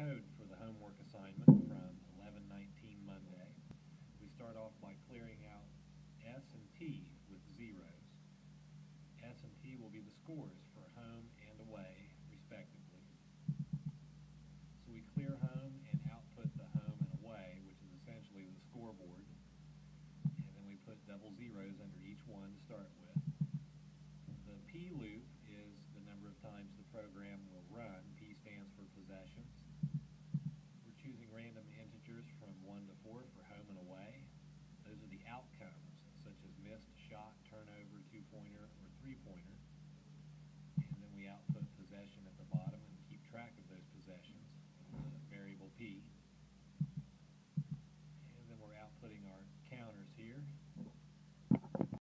code